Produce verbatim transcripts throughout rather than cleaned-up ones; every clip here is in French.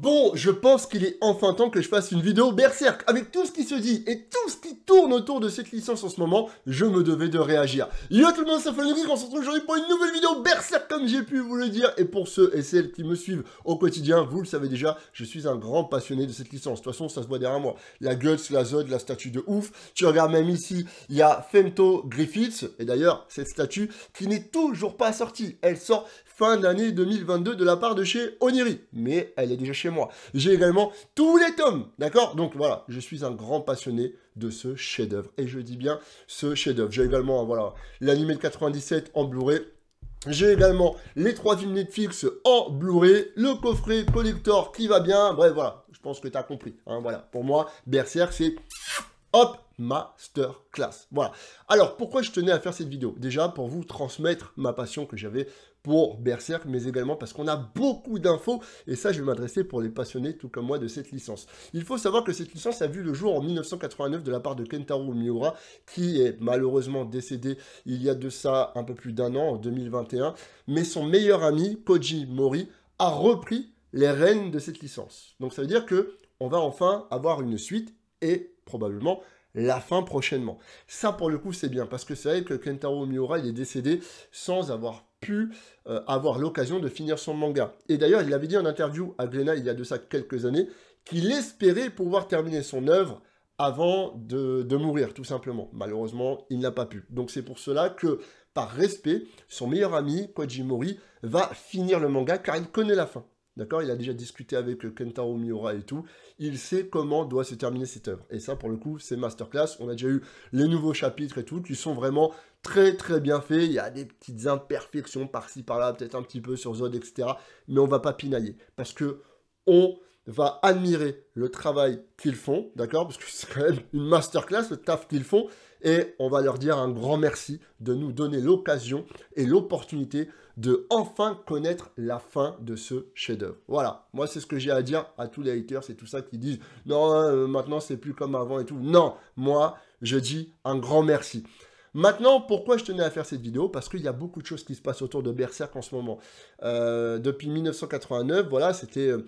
Bon, je pense qu'il est enfin temps que je fasse une vidéo Berserk. Avec tout ce qui se dit et tout ce qui tourne autour de cette licence en ce moment, je me devais de réagir. Yo tout le monde, c'est Sofian Le GEEK, on se retrouve aujourd'hui pour une nouvelle vidéo Berserk comme j'ai pu vous le dire. Et pour ceux et celles qui me suivent au quotidien, vous le savez déjà, je suis un grand passionné de cette licence. De toute façon, ça se voit derrière moi. La GUTS, la Zod, la statue de ouf. Tu regardes même ici, il y a FEMTO, GRIFFITH. Et d'ailleurs, cette statue qui n'est toujours pas sortie. Elle sort fin d'année deux mille vingt-deux de la part de chez Oniri. Mais elle est déjà chez moi. J'ai également tous les tomes, d'accord? Donc voilà, je suis un grand passionné de ce chef-d'œuvre. Et je dis bien ce chef-d'œuvre. J'ai également, voilà, l'animé de quatre-vingt-dix-sept en Blu-ray. J'ai également les trois films Netflix en Blu-ray, le coffret collector qui va bien. Bref, voilà, je pense que tu as compris. Hein, voilà, pour moi, Berserk, c'est hop, masterclass. Voilà. Alors, pourquoi je tenais à faire cette vidéo? Déjà, pour vous transmettre ma passion que j'avais pour Berserk, mais également parce qu'on a beaucoup d'infos, et ça, je vais m'adresser pour les passionnés, tout comme moi, de cette licence. Il faut savoir que cette licence a vu le jour en mille neuf cent quatre-vingt-neuf de la part de Kentaro Miura, qui est malheureusement décédé il y a de ça un peu plus d'un an, en deux mille vingt et un, mais son meilleur ami, Koji Mori, a repris les rênes de cette licence. Donc, ça veut dire que on va enfin avoir une suite, et probablement la fin prochainement. Ça, pour le coup, c'est bien, parce que c'est vrai que Kentaro Miura, il est décédé sans avoir pu euh, avoir l'occasion de finir son manga. Et d'ailleurs, il avait dit en interview à Glénat, il y a de ça quelques années, qu'il espérait pouvoir terminer son œuvre avant de, de mourir, tout simplement. Malheureusement, il n'a pas pu. Donc, c'est pour cela que, par respect, son meilleur ami, Koji Mori, va finir le manga, car il connaît la fin. D'accord, il a déjà discuté avec Kentaro Miura et tout. Il sait comment doit se terminer cette œuvre. Et ça, pour le coup, c'est masterclass. On a déjà eu les nouveaux chapitres et tout, qui sont vraiment très, très bien faits. Il y a des petites imperfections par-ci, par-là, peut-être un petit peu sur Zod, et cetera. Mais on ne va pas pinailler. Parce que on va admirer le travail qu'ils font, d'accord? Parce que c'est quand même une masterclass, le taf qu'ils font. Et on va leur dire un grand merci de nous donner l'occasion et l'opportunité de enfin connaître la fin de ce chef-d'œuvre. Voilà, moi c'est ce que j'ai à dire à tous les haters, c'est tout ça qui disent « Non, euh, maintenant c'est plus comme avant et tout. » Non, moi je dis un grand merci. Maintenant, pourquoi je tenais à faire cette vidéo? Parce qu'il y a beaucoup de choses qui se passent autour de Berserk en ce moment. Euh, depuis mille neuf cent quatre-vingt-neuf, voilà, c'était euh,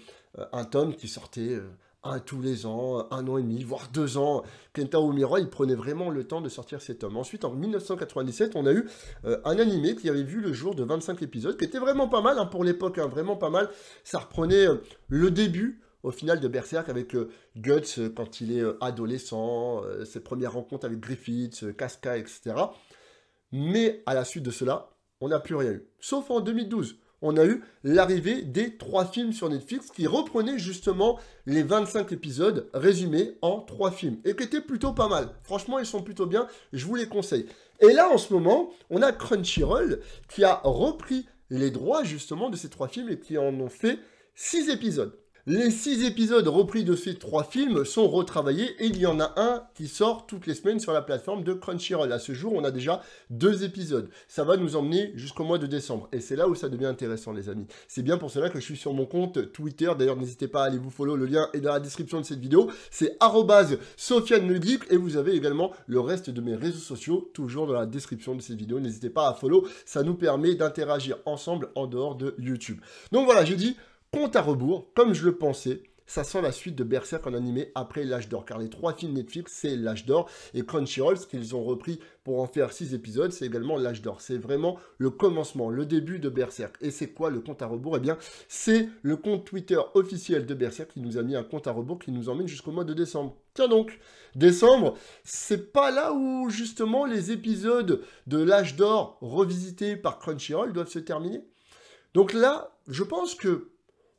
un tome qui sortait... Euh, Un, tous les ans, un an et demi, voire deux ans. Kentaro Miura, il prenait vraiment le temps de sortir cet tome. Ensuite, en mille neuf cent quatre-vingt-dix-sept, on a eu euh, un animé qui avait vu le jour de vingt-cinq épisodes, qui était vraiment pas mal hein, pour l'époque, hein, vraiment pas mal. Ça reprenait euh, le début, au final, de Berserk avec euh, Guts, euh, quand il est euh, adolescent, euh, ses premières rencontres avec Griffith, euh, Casca, et cetera. Mais à la suite de cela, on n'a plus rien eu. Sauf en deux mille douze. On a eu l'arrivée des trois films sur Netflix qui reprenaient justement les vingt-cinq épisodes résumés en trois films. Et qui étaient plutôt pas mal. Franchement, ils sont plutôt bien. Je vous les conseille. Et là, en ce moment, on a Crunchyroll qui a repris les droits justement de ces trois films et qui en ont fait six épisodes. Les six épisodes repris de ces trois films sont retravaillés et il y en a un qui sort toutes les semaines sur la plateforme de Crunchyroll. À ce jour, on a déjà deux épisodes. Ça va nous emmener jusqu'au mois de décembre. Et c'est là où ça devient intéressant, les amis. C'est bien pour cela que je suis sur mon compte Twitter. D'ailleurs, n'hésitez pas à aller vous follow. Le lien est dans la description de cette vidéo. C'est arobase Sofian Le Geek. Et vous avez également le reste de mes réseaux sociaux, toujours dans la description de cette vidéo. N'hésitez pas à follow. Ça nous permet d'interagir ensemble en dehors de YouTube. Donc voilà, j'ai dit... Compte à rebours, comme je le pensais, ça sent la suite de Berserk en animé après l'âge d'or. Car les trois films Netflix, c'est l'âge d'or. Et Crunchyroll, ce qu'ils ont repris pour en faire six épisodes, c'est également l'âge d'or. C'est vraiment le commencement, le début de Berserk. Et c'est quoi le compte à rebours? Eh bien, c'est le compte Twitter officiel de Berserk qui nous a mis un compte à rebours qui nous emmène jusqu'au mois de décembre. Tiens donc, décembre, c'est pas là où justement les épisodes de l'âge d'or revisités par Crunchyroll doivent se terminer? Donc là, je pense que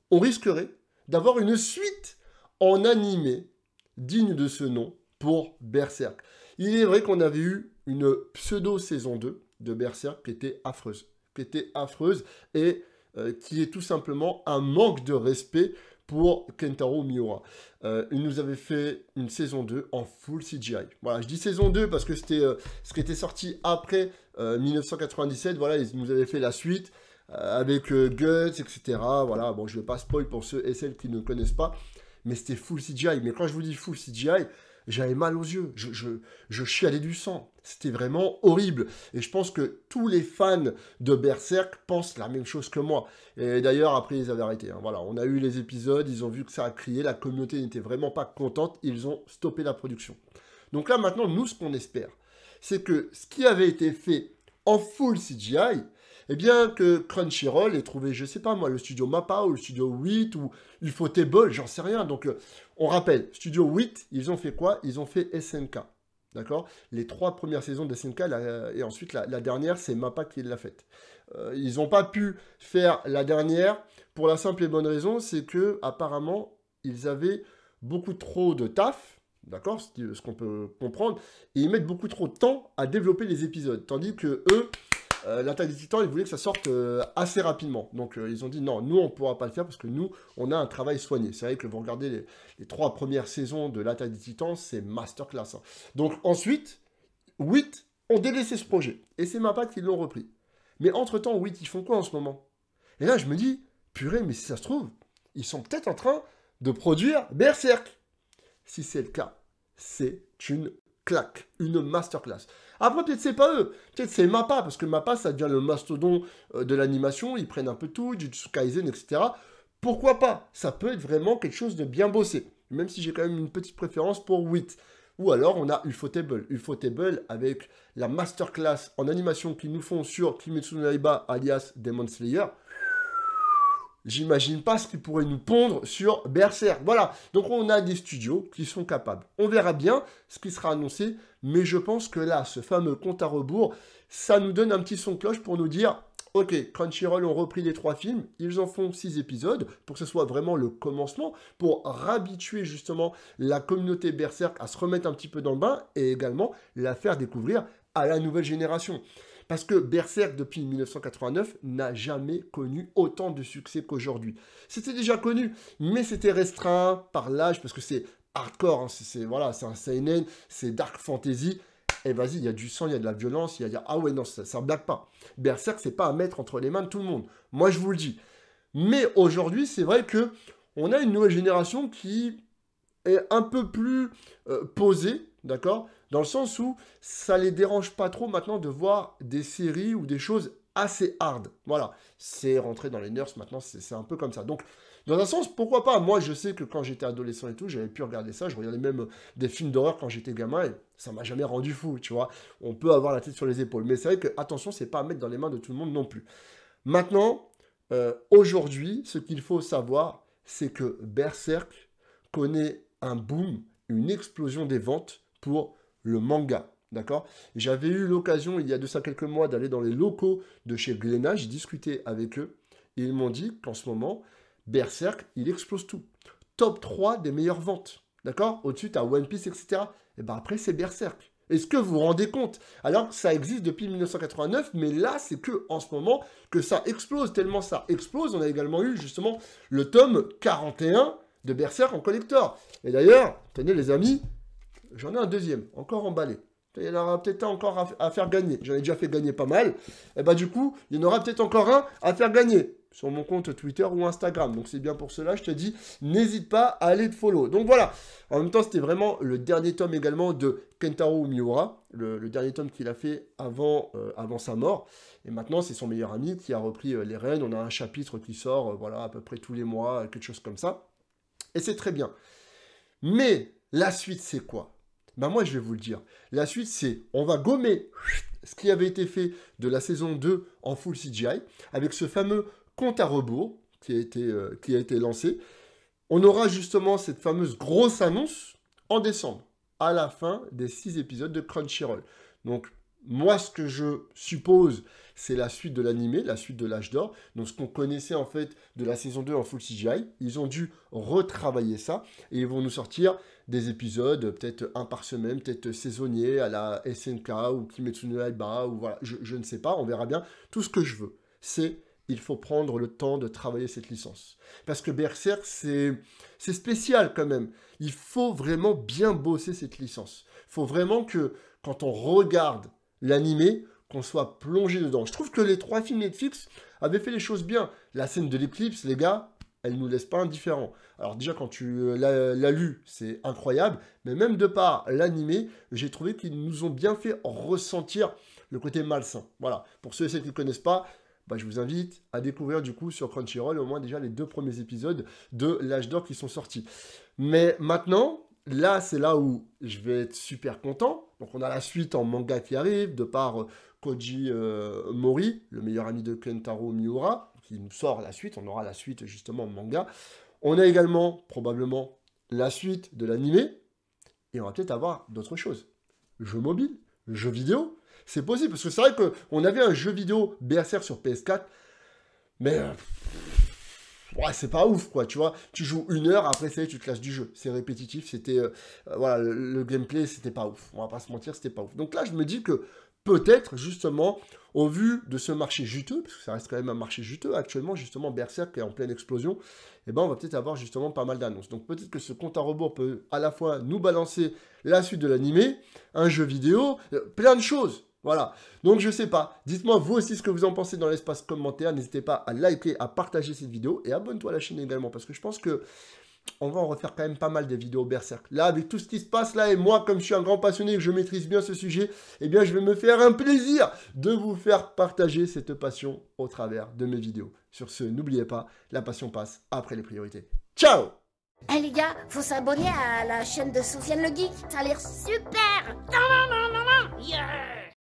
on risquerait d'avoir une suite en animé digne de ce nom pour Berserk. Il est vrai qu'on avait eu une pseudo-saison deux de Berserk qui était affreuse, qui était affreuse et euh, qui est tout simplement un manque de respect pour Kentaro Miura. Euh, il nous avait fait une saison deux en full C G I. Voilà, je dis saison deux parce que c'était euh, ce qui était sorti après euh, mille neuf cent quatre-vingt-dix-sept. Voilà, ils nous avaient fait la suite avec euh, Guts, et cetera. Voilà, bon, je ne vais pas spoil pour ceux et celles qui ne connaissent pas, mais c'était full C G I. Mais quand je vous dis full C G I, j'avais mal aux yeux, je, je, je chialais du sang, c'était vraiment horrible. Et je pense que tous les fans de Berserk pensent la même chose que moi. Et d'ailleurs, après, ils avaient arrêté. Hein. Voilà, on a eu les épisodes, ils ont vu que ça a crié, la communauté n'était vraiment pas contente, ils ont stoppé la production. Donc là, maintenant, nous, ce qu'on espère, c'est que ce qui avait été fait en full C G I, eh bien, que Crunchyroll ait trouvé, je sais pas moi, le studio MAPPA ou le studio W I T ou U F O Table, j'en sais rien. Donc, euh, on rappelle, studio W I T, ils ont fait quoi? Ils ont fait S N K, d'accord? Les trois premières saisons de S N K, la, et ensuite, la, la dernière, c'est MAPPA qui l'a faite. Euh, ils n'ont pas pu faire la dernière pour la simple et bonne raison, c'est que apparemment ils avaient beaucoup trop de taf. D'accord, ce qu'on peut comprendre. Et ils mettent beaucoup trop de temps à développer les épisodes. Tandis que eux, euh, l'attaque des titans, ils voulaient que ça sorte euh, assez rapidement. Donc euh, ils ont dit non, nous on ne pourra pas le faire parce que nous, on a un travail soigné. C'est vrai que vous regardez les, les trois premières saisons de l'attaque des titans, c'est masterclass. Hein. Donc ensuite, W I T ont délaissé ce projet. Et c'est MAPPA qui l'ont repris. Mais entre-temps, W I T, ils font quoi en ce moment? Et là, je me dis, purée, mais si ça se trouve, ils sont peut-être en train de produire Berserk. Si c'est le cas, c'est une claque, une masterclass. Après, peut-être c'est pas eux, peut-être c'est MAPPA, parce que MAPPA, ça devient le mastodon de l'animation, ils prennent un peu tout, Jujutsu Kaisen, et cetera. Pourquoi pas? Ça peut être vraiment quelque chose de bien bossé, même si j'ai quand même une petite préférence pour W I T. Ou alors, on a U F O Table. U F O Table, avec la masterclass en animation qu'ils nous font sur Kimetsu no Yaiba, alias Demon Slayer. J'imagine pas ce qu'ils pourraient nous pondre sur Berserk. Voilà, donc on a des studios qui sont capables. On verra bien ce qui sera annoncé, mais je pense que là, ce fameux compte à rebours, ça nous donne un petit son de cloche pour nous dire, ok, Crunchyroll ont repris les trois films, ils en font six épisodes, pour que ce soit vraiment le commencement, pour réhabituer justement la communauté Berserk à se remettre un petit peu dans le bain, et également la faire découvrir à la nouvelle génération. Parce que Berserk, depuis mille neuf cent quatre-vingt-neuf, n'a jamais connu autant de succès qu'aujourd'hui. C'était déjà connu, mais c'était restreint par l'âge, parce que c'est hardcore, hein, c'est voilà, un seinen, c'est dark fantasy, et vas-y, il y a du sang, il y a de la violence, il y a... Ah ouais, non, ça ne blague pas. Berserk, c'est pas à mettre entre les mains de tout le monde. Moi, je vous le dis. Mais aujourd'hui, c'est vrai que on a une nouvelle génération qui est un peu plus euh, posée, d'accord? Dans le sens où ça les dérange pas trop maintenant de voir des séries ou des choses assez hard. Voilà, c'est rentré dans les nerfs maintenant, c'est un peu comme ça. Donc, dans un sens, pourquoi pas? Moi, je sais que quand j'étais adolescent et tout, j'avais pu regarder ça. Je regardais même des films d'horreur quand j'étais gamin et ça m'a jamais rendu fou, tu vois. On peut avoir la tête sur les épaules. Mais c'est vrai que, attention, c'est pas à mettre dans les mains de tout le monde non plus. Maintenant, euh, aujourd'hui, ce qu'il faut savoir, c'est que Berserk connaît un boom, une explosion des ventes pour le manga, d'accord? J'avais eu l'occasion, il y a de ça quelques mois, d'aller dans les locaux de chez Glénat, j'ai discuté avec eux, et ils m'ont dit qu'en ce moment, Berserk, il explose tout. Top trois des meilleures ventes, d'accord? Au-dessus, tu as One Piece, et cetera. Et bien après, c'est Berserk. Est-ce que vous vous rendez compte? Alors que ça existe depuis mille neuf cent quatre-vingt-neuf, mais là, c'est que en ce moment que ça explose, tellement ça explose. On a également eu, justement, le tome quarante et un de Berserk en collector. Et d'ailleurs, tenez les amis, j'en ai un deuxième, encore emballé. Il y en aura peut-être un encore à, à faire gagner. J'en ai déjà fait gagner pas mal. Et bah du coup, il y en aura peut-être encore un à faire gagner sur mon compte Twitter ou Instagram. Donc c'est bien pour cela, je te dis, n'hésite pas à aller te follow. Donc voilà. En même temps, c'était vraiment le dernier tome également de Kentaro Miura, le, le dernier tome qu'il a fait avant, euh, avant sa mort. Et maintenant, c'est son meilleur ami qui a repris euh, les rênes. On a un chapitre qui sort, euh, voilà, à peu près tous les mois, quelque chose comme ça. Et c'est très bien. Mais la suite, c'est quoi? Ben moi, je vais vous le dire. La suite, c'est on va gommer ce qui avait été fait de la saison deux en full C G I avec ce fameux compte à rebours qui a été, euh, qui a été lancé. On aura justement cette fameuse grosse annonce en décembre, à la fin des six épisodes de Crunchyroll. Donc, moi, ce que je suppose, c'est la suite de l'animé, la suite de l'âge d'or. Donc, ce qu'on connaissait, en fait, de la saison deux en full C G I. Ils ont dû retravailler ça. Et ils vont nous sortir des épisodes, peut-être un par semaine, peut-être saisonniers, à la S N K ou Kimetsu no Yaiba, ou voilà, je, je ne sais pas, on verra bien. Tout ce que je veux, c'est il faut prendre le temps de travailler cette licence. Parce que Berserk, c'est spécial quand même. Il faut vraiment bien bosser cette licence. Il faut vraiment que, quand on regarde l'animé, qu'on soit plongé dedans. Je trouve que les trois films Netflix avaient fait les choses bien. La scène de l'éclipse, les gars, elle nous laisse pas indifférents. Alors déjà, quand tu l'as lu, c'est incroyable, mais même de par l'animé, j'ai trouvé qu'ils nous ont bien fait ressentir le côté malsain. Voilà, pour ceux et celles qui ne connaissent pas, bah, je vous invite à découvrir du coup sur Crunchyroll au moins déjà les deux premiers épisodes de l'âge d'or qui sont sortis. Mais maintenant, là, c'est là où je vais être super content. Donc on a la suite en manga qui arrive, de par euh, Koji euh, Mori, le meilleur ami de Kentaro Miura, qui nous sort la suite, on aura la suite justement en manga. On a également, probablement, la suite de l'anime, et on va peut-être avoir d'autres choses. Jeux mobiles, jeux vidéo, c'est possible, parce que c'est vrai qu'on avait un jeu vidéo Berserk sur P S quatre, mais... Euh... ouais, c'est pas ouf, quoi, tu vois, tu joues une heure, après, ça y est, tu te lasses du jeu, c'est répétitif, c'était, euh, voilà, le, le gameplay, c'était pas ouf, on va pas se mentir, c'était pas ouf. Donc là, je me dis que, peut-être, justement, au vu de ce marché juteux, parce que ça reste quand même un marché juteux, actuellement, justement, Berserk est en pleine explosion, eh ben, on va peut-être avoir, justement, pas mal d'annonces. Donc peut-être que ce compte à rebours peut, à la fois, nous balancer la suite de l'animé, un jeu vidéo, euh, plein de choses. Voilà, donc je sais pas, dites-moi vous aussi ce que vous en pensez dans l'espace commentaire, n'hésitez pas à liker, à partager cette vidéo et abonne-toi à la chaîne également parce que je pense que on va en refaire quand même pas mal des vidéos Berserk. Là, avec tout ce qui se passe là, et moi comme je suis un grand passionné et que je maîtrise bien ce sujet, eh bien je vais me faire un plaisir de vous faire partager cette passion au travers de mes vidéos. Sur ce, n'oubliez pas, la passion passe après les priorités. Ciao! Eh hey les gars, faut s'abonner à la chaîne de Sofian Le Geek, ça a l'air super! Yeah.